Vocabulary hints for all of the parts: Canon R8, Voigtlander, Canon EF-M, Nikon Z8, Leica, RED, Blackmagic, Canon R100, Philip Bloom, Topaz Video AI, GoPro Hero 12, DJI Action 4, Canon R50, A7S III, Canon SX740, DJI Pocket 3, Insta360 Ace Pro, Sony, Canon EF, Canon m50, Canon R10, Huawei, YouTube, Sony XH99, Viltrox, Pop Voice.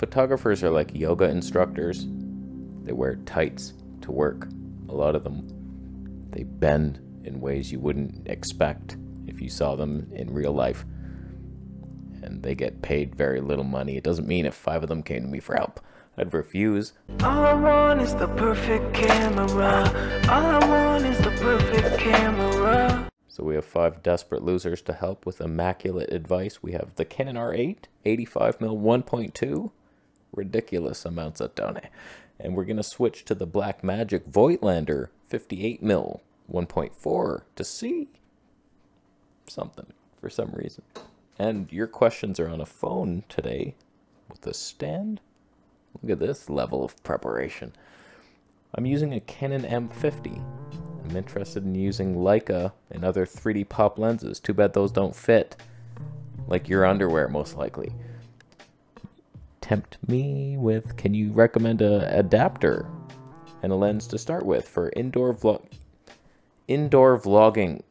Photographers are like yoga instructors. They wear tights to work, a lot of them. They bend in ways you wouldn't expect if you saw them in real life. And they get paid very little money. It doesn't mean if 5 of them came to me for help, I'd refuse. All I want is the perfect camera. All I want is the perfect camera. So we have 5 desperate losers to help with immaculate advice. We have the Canon R8, 85mm 1.2, ridiculous amounts of donut. And we're going to switch to the Blackmagic Voigtlander 58mm 1.4 to see something for some reason. And your questions are on a phone today with a stand. Look at this level of preparation. I'm using a Canon M50. I'm interested in using Leica and other 3D pop lenses. Too bad those don't fit. Like your underwear, most likely. Tempt me with, can you recommend an adapter and a lens to start with for indoor vlogging?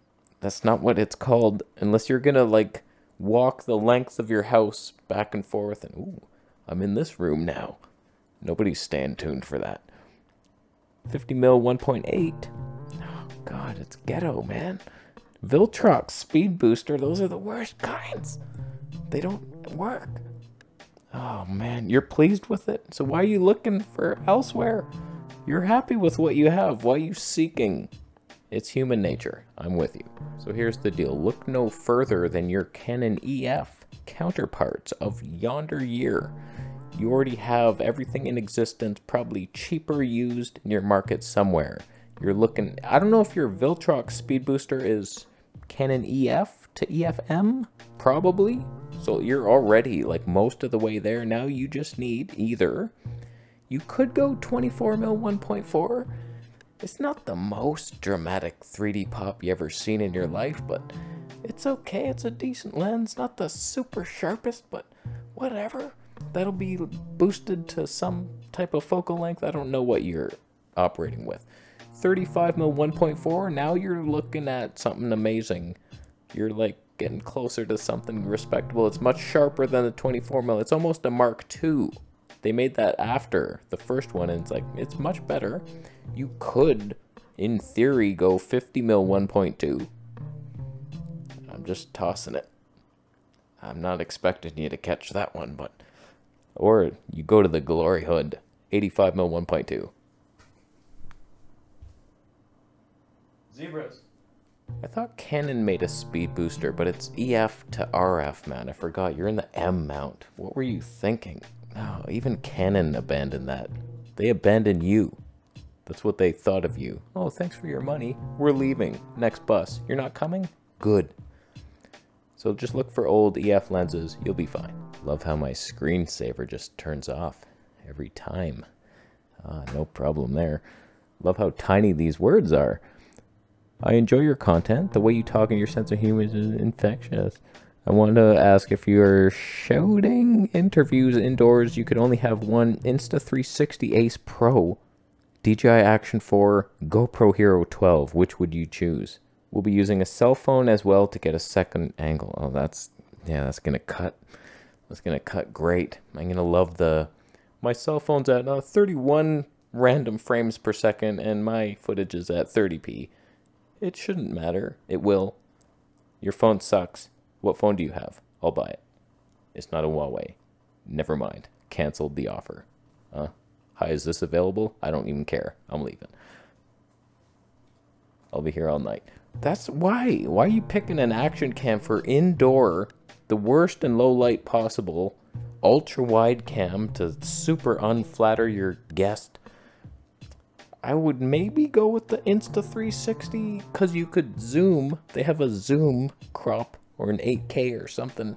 That's not what it's called. Unless you're gonna like walk the length of your house back and forth and ooh, I'm in this room now. Nobody's staying tuned for that. 50mm 1.8. Oh god, it's ghetto, man. Viltrox speed booster, those are the worst kinds. They don't work. Oh man, you're pleased with it? So why are you looking for elsewhere? You're happy with what you have. Why are you seeking? It's human nature. I'm with you. So here's the deal. Look no further than your Canon EF counterparts of yonder year. You already have everything in existence, probably cheaper used in your market somewhere. You're looking, I don't know if your Viltrox speed booster is Canon EF to EF-M, probably. So you're already like most of the way there. Now you just need either. You could go 24mm 1.4. It's not the most dramatic 3D pop you ever seen in your life, but it's okay. It's a decent lens. Not the super sharpest, but whatever. That'll be boosted to some type of focal length. I don't know what you're operating with. 35mm 1.4. Now you're looking at something amazing. You're like getting closer to something respectable. It's much sharper than the 24mm. It's almost a Mark II. They made that after the first one, and it's like, it's much better. You could, in theory, go 50mm 1.2. I'm just tossing it. I'm not expecting you to catch that one, but... Or you go to the glory hood, 85mm 1.2. Zebras. I thought Canon made a speed booster, but it's EF to RF, man. I forgot. You're in the M mount. What were you thinking? Oh, even Canon abandoned that. They abandoned you. That's what they thought of you. Oh, thanks for your money. We're leaving. Next bus. You're not coming? Good. So just look for old EF lenses. You'll be fine. Love how my screensaver just turns off every time. No problem there. Love how tiny these words are. I enjoy your content. The way you talk and your sense of humor is infectious. I wanted to ask if you're shooting interviews indoors, you could only have one Insta360 Ace Pro, DJI Action 4, GoPro Hero 12. Which would you choose? We'll be using a cell phone as well to get a second angle. Oh, that's, yeah, that's going to cut. That's going to cut great. I'm going to love the, my cell phone's at 31 random frames per second and my footage is at 30p. It shouldn't matter. It will. Your phone sucks. What phone do you have? I'll buy it. It's not a Huawei. Never mind. Canceled the offer. Hi, is this available? I don't even care. I'm leaving. I'll be here all night. That's why. Why are you picking an action cam for indoor, the worst and low light possible, ultra wide cam to super unflatter your guest? I would maybe go with the Insta360 because you could zoom. They have a zoom crop. Or an 8K or something.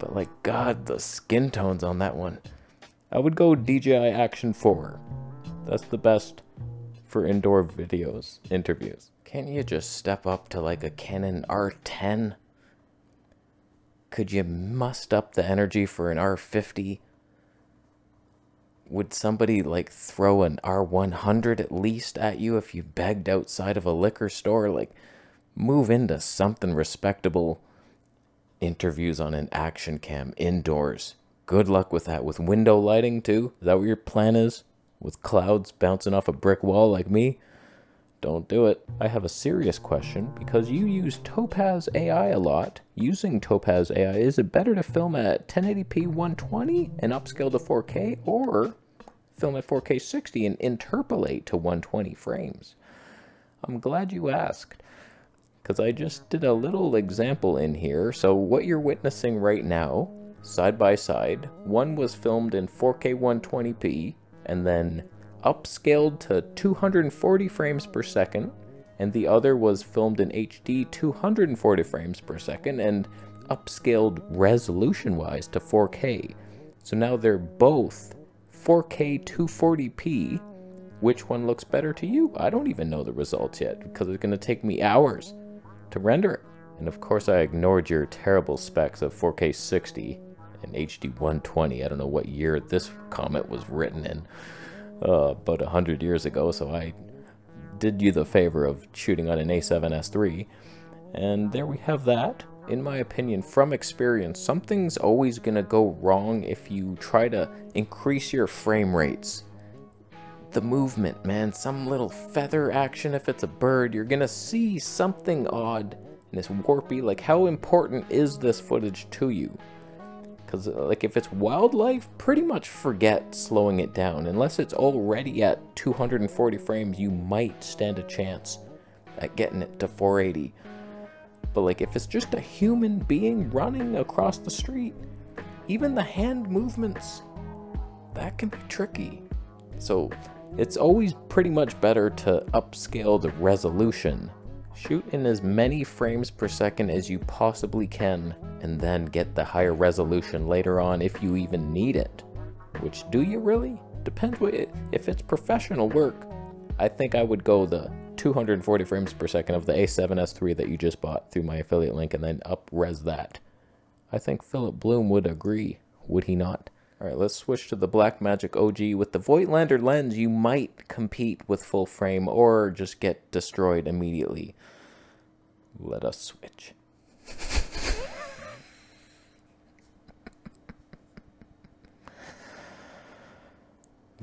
But like, god, the skin tones on that one. I would go DJI Action 4. That's the best for indoor videos, interviews. Can't you just step up to like a Canon R10? Could you must up the energy for an R50? Would somebody like throw an R100 at least at you if you begged outside of a liquor store? Like... Move into something respectable. Interviews on an action cam indoors. Good luck with that. With window lighting too? Is that what your plan is? With clouds bouncing off a brick wall like me? Don't do it. I have a serious question because you use Topaz AI a lot. Using Topaz AI, is it better to film at 1080p 120 and upscale to 4K, or film at 4K 60 and interpolate to 120 frames? I'm glad you asked, because I just did a little example in here. So what you're witnessing right now, side by side, one was filmed in 4K 120p and then upscaled to 240 frames per second, and the other was filmed in HD 240 frames per second and upscaled resolution wise to 4K. So now they're both 4K 240p. Which one looks better to you? I don't even know the results yet because it's gonna take me hours to render it. And of course I ignored your terrible specs of 4K 60 and HD 120. I don't know what year this comment was written in. About 100 years ago, so I did you the favor of shooting on an A7S III. And there we have that. In my opinion, from experience, something's always gonna go wrong if you try to increase your frame rates. The movement, man, some little feather action, if it's a bird, you're gonna see something odd and it's warpy. Like, how important is this footage to you? Because like, if it's wildlife, pretty much forget slowing it down. Unless it's already at 240 frames, you might stand a chance at getting it to 480. But like, if it's just a human being running across the street, even the hand movements, that can be tricky. So it's always pretty much better to upscale the resolution. Shoot in as many frames per second as you possibly can, and then get the higher resolution later on if you even need it. Which, do you really? Depends what it, if it's professional work, I think I would go the 240 frames per second of the A7S III that you just bought through my affiliate link and then up-res that. I think Philip Bloom would agree, would he not? Alright, let's switch to the Blackmagic OG. With the Voigtlander lens, you might compete with full frame or just get destroyed immediately. Let us switch.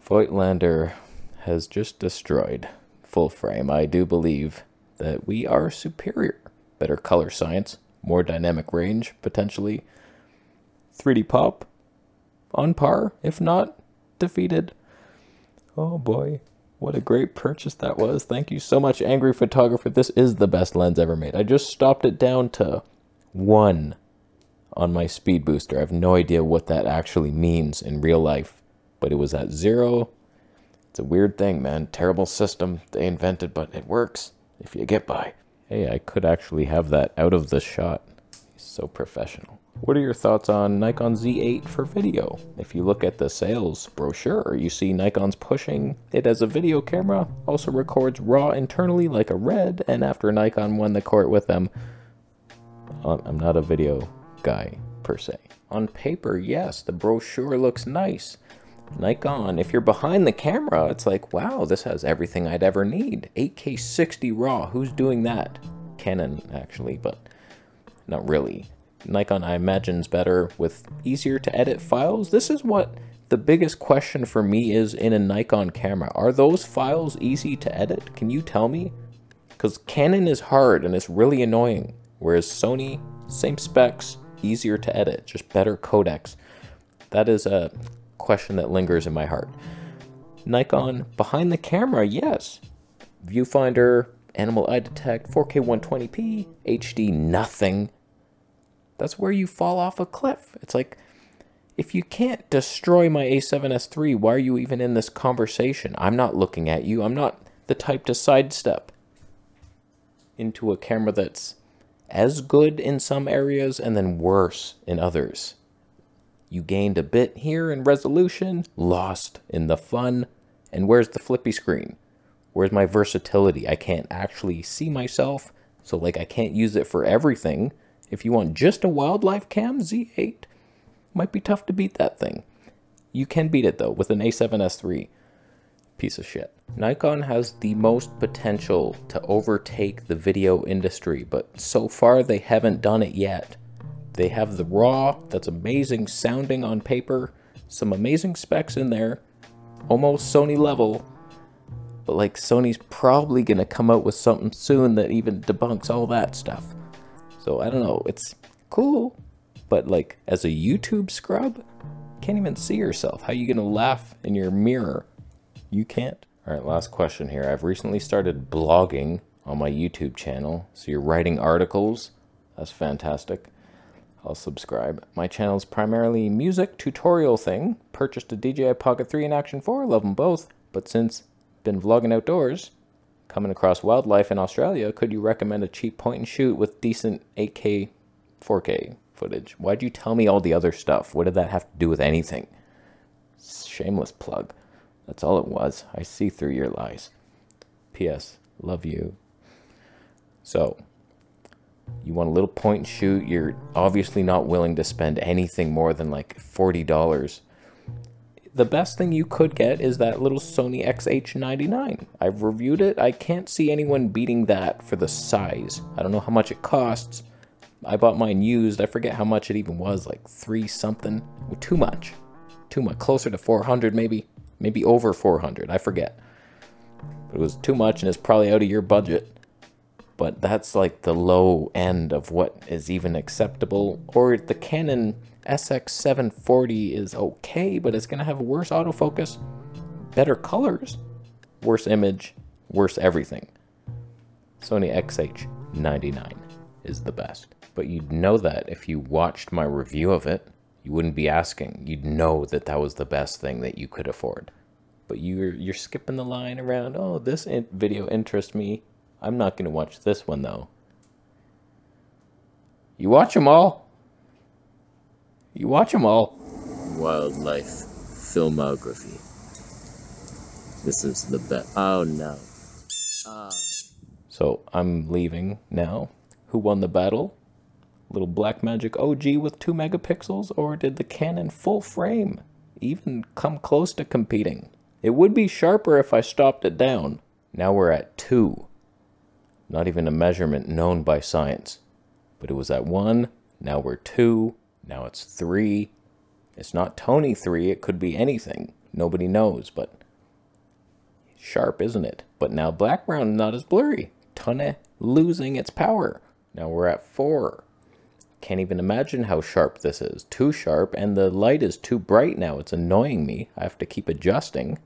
Voigtlander has just destroyed full frame. I do believe that we are superior. Better color science, more dynamic range, potentially. 3D pop. On par, if not defeated. Oh boy, what a great purchase that was. Thank you so much, Angry Photographer. This is the best lens ever made. I just stopped it down to 1 on my speed booster. I have no idea what that actually means in real life, but it was at 0. It's a weird thing, man. Terrible system they invented, but it works if you get by. Hey, I could actually have that out of the shot. He's so professional. What are your thoughts on Nikon Z8 for video? If you look at the sales brochure, you see Nikon's pushing it as a video camera, also records RAW internally like a RED, and after Nikon won the court with them, I'm not a video guy per se. On paper, yes, the brochure looks nice. Nikon, if you're behind the camera, it's like, wow, this has everything I'd ever need. 8K 60 RAW, who's doing that? Canon, actually, but not really. Nikon, I imagine, is better with easier to edit files. This is what the biggest question for me is in a Nikon camera. Are those files easy to edit? Can you tell me? Because Canon is hard and it's really annoying. Whereas Sony, same specs, easier to edit, just better codecs. That is a question that lingers in my heart. Nikon, behind the camera, yes. Viewfinder, animal eye detect, 4K 120p, HD, nothing. That's where you fall off a cliff. It's like, if you can't destroy my A7S III, why are you even in this conversation? I'm not looking at you. I'm not the type to sidestep into a camera that's as good in some areas and then worse in others. You gained a bit here in resolution, lost in the fun. And where's the flippy screen? Where's my versatility? I can't actually see myself, so like I can't use it for everything. If you want just a wildlife cam, Z8 might be tough to beat that thing. You can beat it though with an A7S III. Piece of shit. Nikon has the most potential to overtake the video industry, but so far they haven't done it yet. They have the RAW that's amazing sounding on paper, some amazing specs in there, almost Sony level, but like Sony's probably gonna come out with something soon that even debunks all that stuff. So I don't know, it's cool, but like as a YouTube scrub, can't even see yourself. How are you gonna laugh in your mirror? You can't. All right, last question here. I've recently started blogging on my YouTube channel. So you're writing articles, that's fantastic. I'll subscribe. My channel's primarily music tutorial thing. Purchased a DJI Pocket 3 and Action 4, love them both, but since been vlogging outdoors, coming across wildlife in Australia, could you recommend a cheap point and shoot with decent 8K, 4K footage? Why'd you tell me all the other stuff? What did that have to do with anything? Shameless plug. That's all it was. I see through your lies. P.S. Love you. So, you want a little point and shoot, you're obviously not willing to spend anything more than like $40. The best thing you could get is that little Sony XH99. I've reviewed it. I can't see anyone beating that for the size. I don't know how much it costs. I bought mine used. I forget how much it even was, like three something. Well, too much. Too much. Closer to 400 maybe. Maybe over 400. I forget. But it was too much and it's probably out of your budget. But that's like the low end of what is even acceptable. Or the Canon SX740 is okay, but it's gonna have worse autofocus, better colors, worse image, worse everything. Sony XH99 is the best. But you'd know that if you watched my review of it, you wouldn't be asking. You'd know that that was the best thing that you could afford. But you're skipping the line around, oh, this video interests me. I'm not going to watch this one, though. You watch them all. You watch them all. Wildlife filmography. This is the best. Oh, no. Oh. So, I'm leaving now. Who won the battle? Little Blackmagic OG with 2 megapixels? Or did the Canon full frame even come close to competing? It would be sharper if I stopped it down. Now we're at 2. Not even a measurement known by science. But it was at 1, now we're 2, now it's 3. It's not Tony 3, it could be anything. Nobody knows, but sharp, isn't it? But now background not as blurry. Tony losing its power. Now we're at 4. Can't even imagine how sharp this is. Too sharp, and the light is too bright now. It's annoying me. I have to keep adjusting.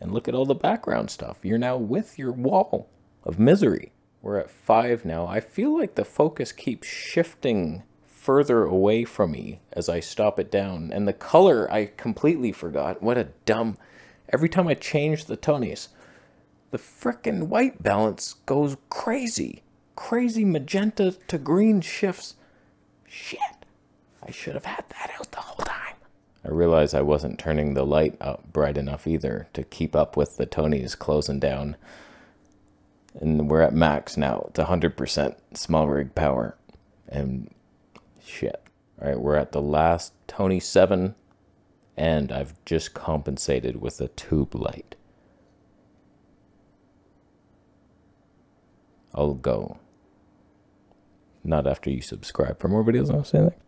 And look at all the background stuff. You're now with your wall of misery. We're at 5 now. I feel like the focus keeps shifting further away from me as I stop it down. And the color, I completely forgot. What a dumb... Every time I change the tonies, the frickin' white balance goes crazy. Crazy magenta to green shifts. Shit. I should have had that out the whole time. I realized I wasn't turning the light up bright enough either to keep up with the tonies closing down. And we're at max now. It's 100% small rig power. And shit. All right, we're at the last Tony 7. And I've just compensated with a tube light. I'll go. Not after you subscribe for more videos, I'll say that.